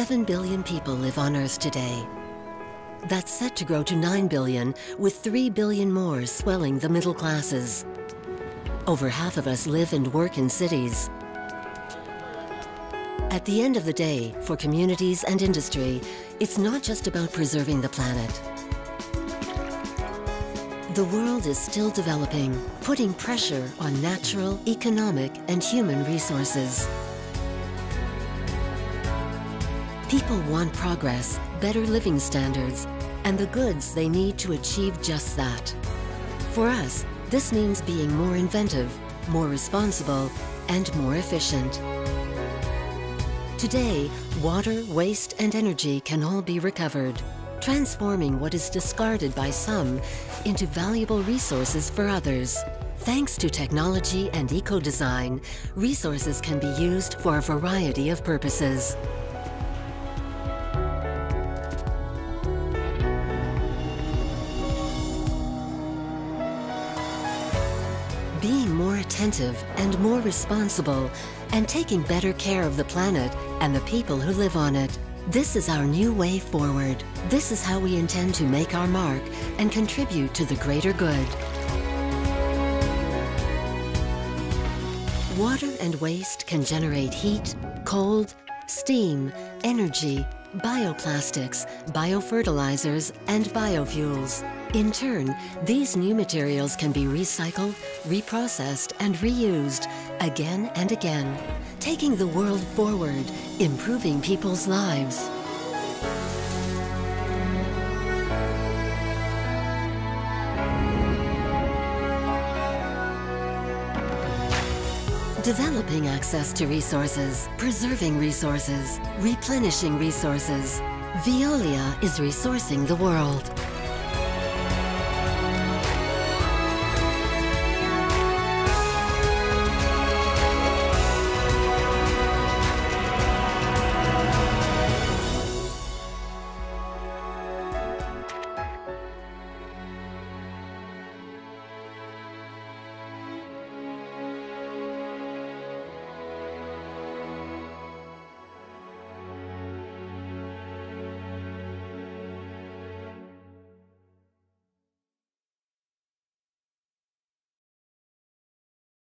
7 billion people live on Earth today. That's set to grow to 9 billion, with 3 billion more swelling the middle classes. Over half of us live and work in cities. At the end of the day, for communities and industry, it's not just about preserving the planet. The world is still developing, putting pressure on natural, economic, and human resources. People want progress, better living standards, and the goods they need to achieve just that. For us, this means being more inventive, more responsible, and more efficient. Today, water, waste, and energy can all be recovered, transforming what is discarded by some into valuable resources for others. Thanks to technology and eco-design, resources can be used for a variety of purposes. Being more attentive and more responsible, and taking better care of the planet and the people who live on it. This is our new way forward. This is how we intend to make our mark and contribute to the greater good. Water and waste can generate heat, cold, steam, energy, bioplastics, biofertilizers, and biofuels. In turn, these new materials can be recycled, reprocessed, and reused again and again, taking the world forward, improving people's lives. Developing access to resources, preserving resources, replenishing resources. Veolia is resourcing the world.